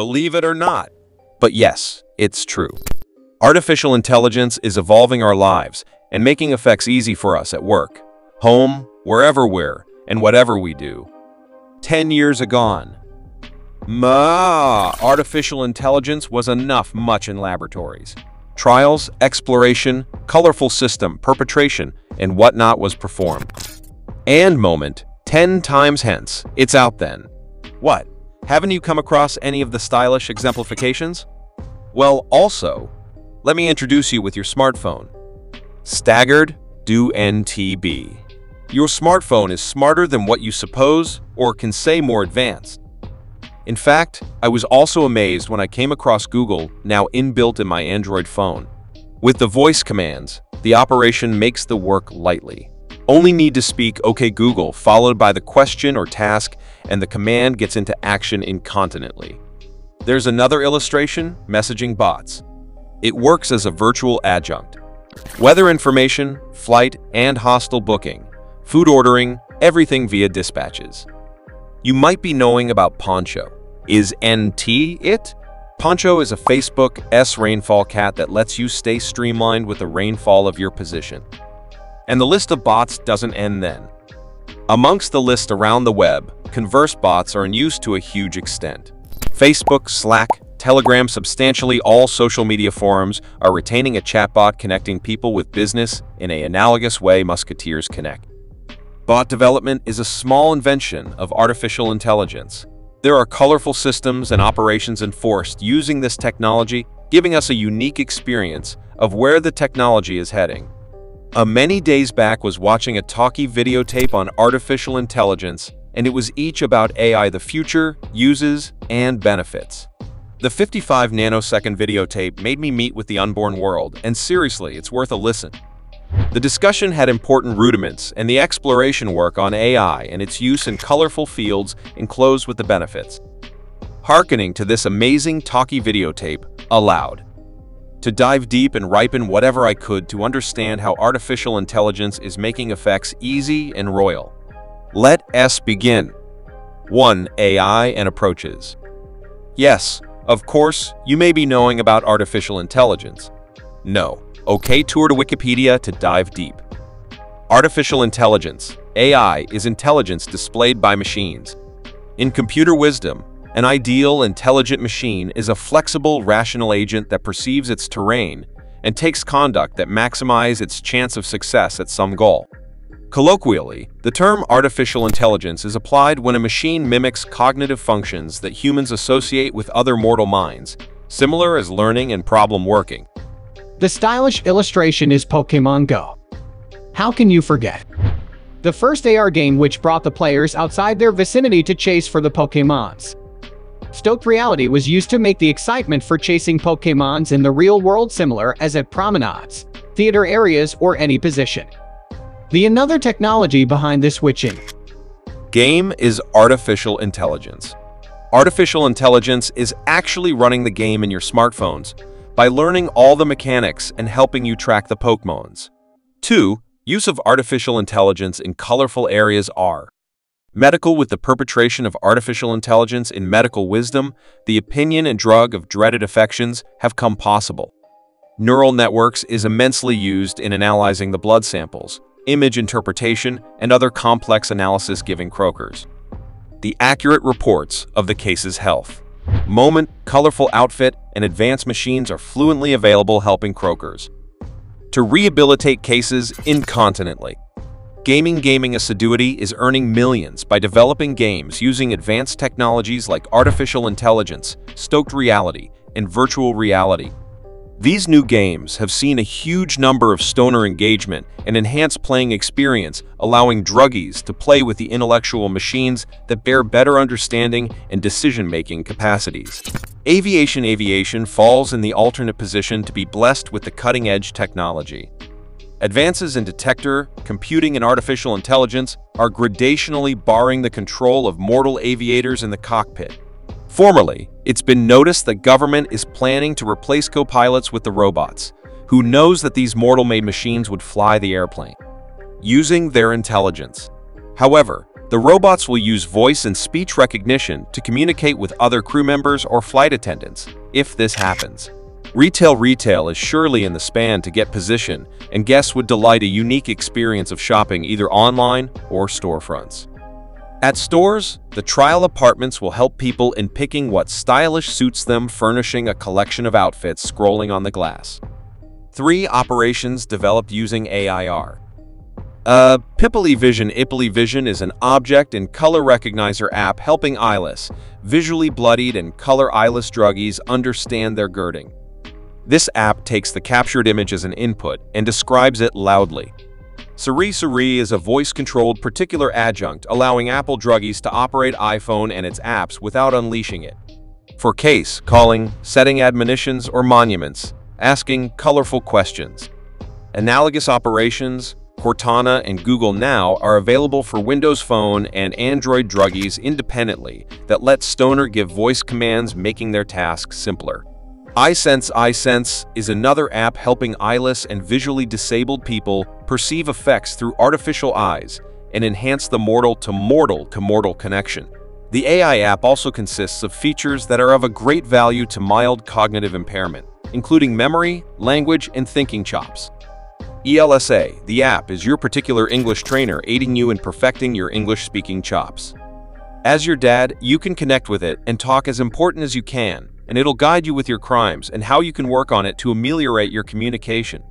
Believe it or not, but yes, it's true. Artificial intelligence is evolving our lives and making effects easy for us at work, home, wherever we're, and whatever we do. 10 years agone, artificial intelligence was enough much in laboratories. Trials, exploration, colorful system, perpetration, and whatnot was performed. And moment, 10 times hence, it's out then. What? Haven't you come across any of the stylish exemplifications? Well, also, let me introduce you with your smartphone. Staggered, do NTB. Your smartphone is smarter than what you suppose or can say more advanced. In fact, I was also amazed when I came across Google Now inbuilt in my Android phone. With the voice commands, the operation makes the work lightly. Only need to speak "OK Google" followed by the question or task, and the command gets into action incontinently. There's another illustration, messaging bots. It works as a virtual adjunct. Weather information, flight and hostel booking, food ordering, everything via dispatches. You might be knowing about Poncho. Is NT it? Poncho is a Facebook S rainfall cat that lets you stay streamlined with the rainfall of your position. And the list of bots doesn't end then. Amongst the list around the web, converse bots are in use to a huge extent. Facebook, Slack, Telegram, substantially all social media forums are retaining a chatbot connecting people with business in an analogous way musketeers connect. Bot development is a small invention of artificial intelligence. There are colorful systems and operations enforced using this technology, giving us a unique experience of where the technology is heading. Many days back was watching a talkie videotape on artificial intelligence, and it was each about AI, the future, uses, and benefits. The 55-nanosecond videotape made me meet with the unborn world, and seriously, it's worth a listen. The discussion had important rudiments and the exploration work on AI and its use in colorful fields enclosed with the benefits. Hearkening to this amazing talkie videotape allowed to dive deep and ripen whatever I could to understand how artificial intelligence is making effects easy and royal. Let us begin. 1. AI and approaches. Yes, of course, you may be knowing about artificial intelligence. No. Okay, tour to Wikipedia to dive deep. Artificial intelligence, AI, is intelligence displayed by machines. In computer wisdom, an ideal intelligent machine is a flexible, rational agent that perceives its terrain and takes conduct that maximizes its chance of success at some goal. Colloquially, the term artificial intelligence is applied when a machine mimics cognitive functions that humans associate with other mortal minds, similar as learning and problem working. The stylish illustration is Pokemon Go. How can you forget? The first AR game which brought the players outside their vicinity to chase for the Pokemons. Stoked reality was used to make the excitement for chasing Pokemons in the real world similar as at promenades, theater areas, or any position. The another technology behind this switching game is artificial intelligence. Artificial intelligence is actually running the game in your smartphones, by learning all the mechanics and helping you track the Pokemons. 2. Use of artificial intelligence in colorful areas are medical, with the perpetration of artificial intelligence in medical wisdom, the opinion and drug of dreaded affections have come possible. Neural networks is immensely used in analyzing the blood samples, image interpretation, and other complex analysis, giving croakers the accurate reports of the case's health. Moment, colorful outfit, and advanced machines are fluently available, helping croakers to rehabilitate cases incontinently. Gaming assiduity is earning millions by developing games using advanced technologies like artificial intelligence, stoked reality, and virtual reality. These new games have seen a huge number of stoner engagement and enhanced playing experience, allowing druggies to play with the intellectual machines that bear better understanding and decision-making capacities. Aviation falls in the alternate position to be blessed with the cutting-edge technology. Advances in detector, computing, and artificial intelligence are gradationally barring the control of mortal aviators in the cockpit. Formerly, it's been noticed that government is planning to replace co-pilots with the robots. Who knows that these mortal-made machines would fly the airplane using their intelligence? However, The robots will use voice and speech recognition to communicate with other crew members or flight attendants, if this happens. Retail is surely in the span to get position, and guests would delight a unique experience of shopping either online or storefronts. At stores, the trial apartments will help people in picking what stylish suits them, furnishing a collection of outfits scrolling on the glass. 3 Operations developed using AIR. Ippoly Vision is an object and color recognizer app helping eyeless, visually bloodied and color-eyeless druggies understand their girding. This app takes the captured image as an input and describes it loudly. Siri is a voice-controlled particular adjunct allowing Apple druggies to operate iPhone and its apps without unleashing it. For case calling, setting admonitions or monuments, asking colorful questions. Analogous operations, Cortana and Google Now, are available for Windows Phone and Android druggies independently that let Stoner give voice commands, making their tasks simpler. iSense is another app helping eyeless and visually disabled people perceive effects through artificial eyes and enhance the mortal-to-mortal connection. The AI app also consists of features that are of a great value to mild cognitive impairment, including memory, language, and thinking chops. ELSA, the app, is your particular English trainer aiding you in perfecting your English-speaking chops. As your dad, you can connect with it and talk as important as you can, and it'll guide you with your crimes and how you can work on it to ameliorate your communication.